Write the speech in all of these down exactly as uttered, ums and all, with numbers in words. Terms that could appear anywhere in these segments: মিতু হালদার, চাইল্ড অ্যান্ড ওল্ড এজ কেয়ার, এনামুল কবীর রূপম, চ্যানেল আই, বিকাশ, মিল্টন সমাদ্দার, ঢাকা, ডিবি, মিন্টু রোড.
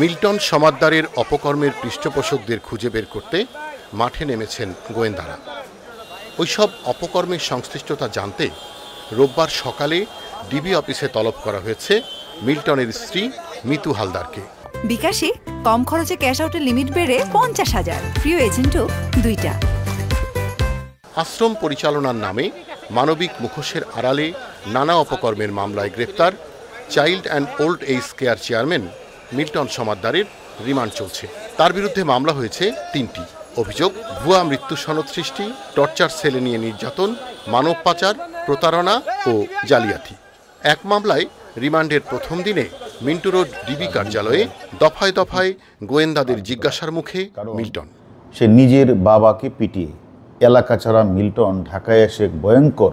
Milton সমাদ্দারের অপকর্মের পৃষ্ঠপোষকদের খুঁজে বের করতে মাঠে নেমেছেন গোয়েন্দারা। ওইসব অপকর্মের সংশ্লিষ্টতা জানতে রোববার সকালে ডিবি অফিসে তলব করা হয়েছে মিল্টনের স্ত্রী মিতু হালদারকে। বিকাশে কম খরচে ক্যাশ আউটের লিমিট বেড়ে পঞ্চাশ হাজার প্রিয় এজেন্টও দুইটা। আশ্রম পরিচালনার নামে মানবিক মুখোশের আড়ালে নানা অপকর্মের মামলায় গ্রেপ্তার চাইল্ড অ্যান্ড ওল্ড এজ কেয়ার chairman Milton সমাদ্দারের রিমান্ড চলছে। তার বিরুদ্ধে মামলা হয়েছে তিনটি। অভিযোগ ভুয়া মৃত্যু সনদ সৃষ্টি, টর্চার সেলে নিয়ে নির্যাতন, মানব পাচার, প্রতারণা ও জালিয়াতি। এক মামলায় রিমান্ডের প্রথম দিনে মিন্টু রোড ডিবি কার্যালয়ে দফায় দফায় গোয়েন্দাদের জিজ্ঞাসার মুখে মিল্টন। সে নিজের বাবাকে পিটিয়ে এলাকা ছাড়া মিল্টন ঢাকায় এসে ভয়ঙ্কর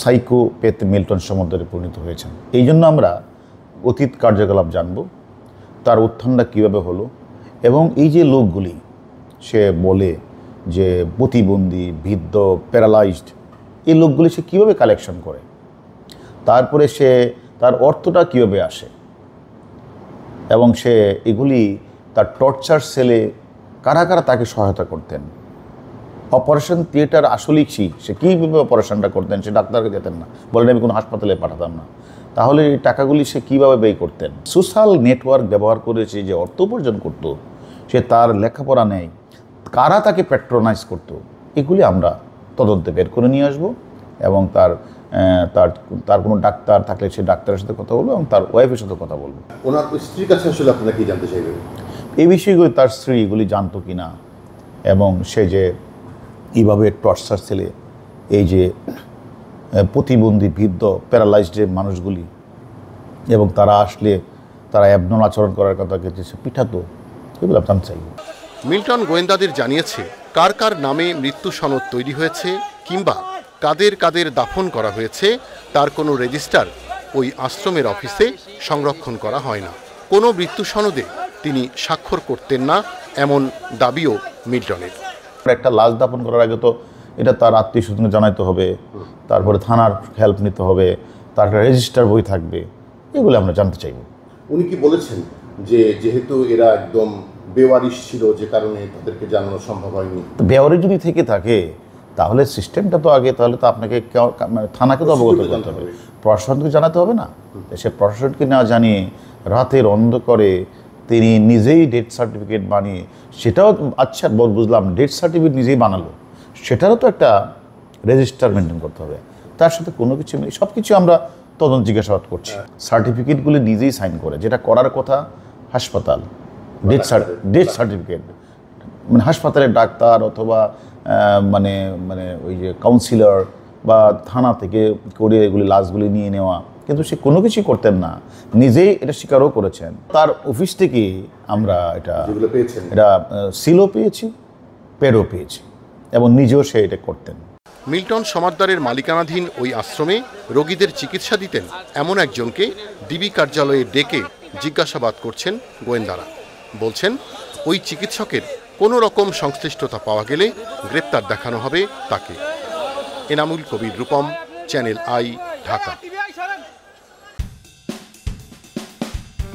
সাইকোপ্যাথ মিল্টন সমাদ্দারে পরিণত হয়েছেন। এই জন্য আমরা অতীত কার্যকলাপ জানব, তার উত্থানটা কীভাবে হলো, এবং এই যে লোকগুলি সে বলে যে প্রতিবন্ধী, বৃদ্ধ, প্যারালাইজড, এই লোকগুলি সে কীভাবে কালেকশন করে, তারপরে সে তার অর্থটা কীভাবে আসে, এবং সে এগুলি তার টর্চার সেলে কারা কারা তাকে সহায়তা করতেন, অপারেশন থিয়েটার আসলেই কি সে কীভাবে অপারেশনটা করতেন, সে ডাক্তারকে যেতেন না, বলেন আমি কোনো হাসপাতালে পাঠাতাম না, তাহলে এই টাকাগুলি সে কীভাবে ব্যয় করতেন। সোশ্যাল নেটওয়ার্ক ব্যবহার করে সে যে অর্থ উপার্জন করত, সে তার লেখাপড়া নেই, কারা তাকে প্যাট্রোনাইজ করত, এগুলি আমরা তদন্তে বের করে নিয়ে আসবো। এবং তার তার তার কোনো ডাক্তার থাকলে সে ডাক্তারের সাথে কথা বলবো এবং তার ওয়াইফের সাথে কথা বলবো। ওনার স্ত্রীর কাছে আসলে আপনারা কী জানতে চাইবেন এই বিষয়গুলি, তার স্ত্রী এগুলি জানতো কি না, এবং সে যে এইভাবে টর্চার সেলে এই যে প্রতিবন্ধী, বৃদ্ধ, প্যারালাইজড যে মানুষগুলি, এবং তারা আসলে তারা অ্যাবনর্মাল আচরণ করার কথা ক্ষেত্রে সে পিঠাতো, এগুলো আপনার চাই। মিল্টন গোয়েন্দাদের জানিয়েছে কার কার নামে মৃত্যু সনদ তৈরি হয়েছে কিংবা কাদের কাদের দাফন করা হয়েছে তার কোনো রেজিস্টার ওই আশ্রমের অফিসে সংরক্ষণ করা হয় না। কোনো মৃত্যু সনদে তিনি স্বাক্ষর করতেন না, এমন দাবিও মিল্টনের। একটা লাশ দাপন করার আগে তো এটা তার আত্মীয় স্বজনকে জানাইতে হবে, তারপরে থানার হেল্প নিতে হবে, তার একটা রেজিস্টার বই থাকবে, এগুলো আমরা জানতে চাইব। উনি কি বলেছেন যে যেহেতু এরা একদম বেওয়ারিশ ছিল, যে কারণে তাদেরকে জানানো সম্ভব হয়নি? বেওয়ারিশ যদি থেকে থাকে তাহলে সিস্টেমটা তো আগে, তাহলে তো আপনাকে মানে থানাকে তো অবগত করতে হবে, প্রশাসনকে জানাতে হবে না। সে প্রশাসনকে না জানিয়ে রাতের অন্ধকারে তিনি নিজেই ডেথ সার্টিফিকেট বানিয়ে, সেটাও আচ্ছা বুঝলাম ডেথ সার্টিফিকেট নিজেই বানালো, সেটারও তো একটা রেজিস্টার মেনটেন করতে হবে, তার সাথে কোনো কিছু মিলে সব কিছু আমরা তদন্ত জিজ্ঞাসাবাদ করছি। সার্টিফিকেটগুলি নিজেই সাইন করে, যেটা করার কথা হাসপাতাল, ডেথ ডেথ সার্টিফিকেট মানে হাসপাতালের ডাক্তার অথবা মানে মানে ওই যে কাউন্সিলর বা থানা থেকে করে এগুলি লাশগুলি নিয়ে নেওয়া, কিন্তু সে কোনো কিছুই করতেন না, নিজেই এটা স্বীকারও করেছেন। তার অফিস থেকে আমরা এটা এটা সিলও পেয়েছি, পেরও পেয়েছি, এবং নিজেও সে এটা করতেন। মিল্টন সমাদ্দারের মালিকানাধীন ওই আশ্রমে রোগীদের চিকিৎসা দিতেন এমন একজনকে ডিবি কার্যালয়ে ডেকে জিজ্ঞাসাবাদ করছেন গোয়েন্দারা। বলছেন ওই চিকিৎসকের কোনো রকম সংশ্লিষ্টতা পাওয়া গেলে গ্রেপ্তার দেখানো হবে তাকে। এনামুল কবীর রূপম, চ্যানেল আই, ঢাকা।